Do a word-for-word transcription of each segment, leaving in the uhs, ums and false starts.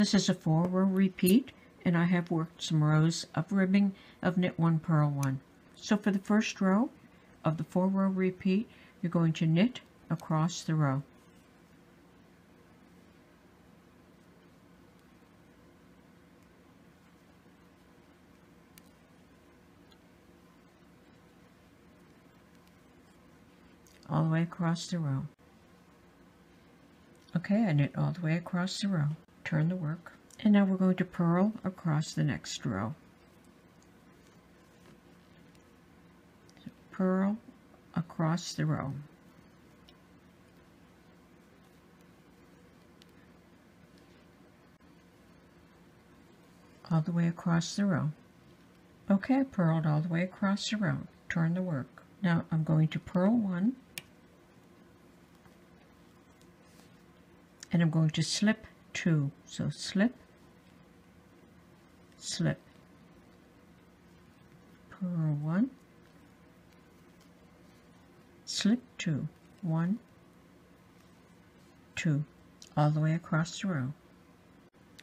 This is a four row repeat, and I have worked some rows of ribbing of knit one, purl one. So for the first row of the four row repeat, you're going to knit across the row. All the way across the row. Okay, I knit all the way across the row. Turn the work, and now we're going to purl across the next row. So purl across the row. All the way across the row. Okay, I purled all the way across the row. Turn the work. Now I'm going to purl one, and I'm going to slip two. So slip, slip, purl one, slip two, one, two, all the way across the row.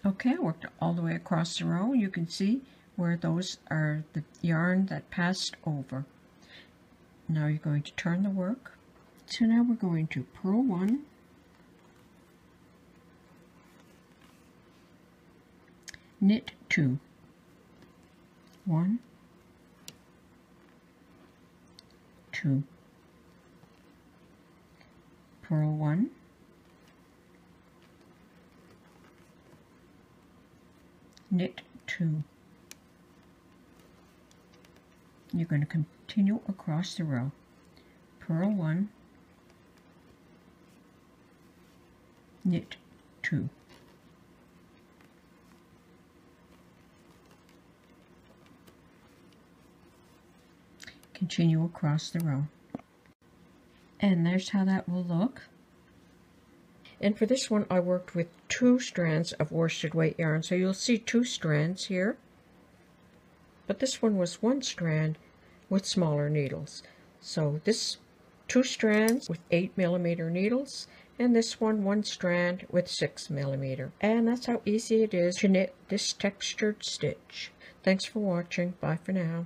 Okay, I worked all the way across the row. You can see where those are the yarn that passed over. Now you're going to turn the work. So now we're going to purl one, knit two, one, two, purl one, knit two. You're going to continue across the row. Purl one, knit two. Continue across the row. And there's how that will look. And for this one, I worked with two strands of worsted weight yarn. So you'll see two strands here. But this one was one strand with smaller needles. So this two strands with eight millimeter needles, and this one one strand with six millimeter. And that's how easy it is to knit this textured stitch. Thanks for watching. Bye for now.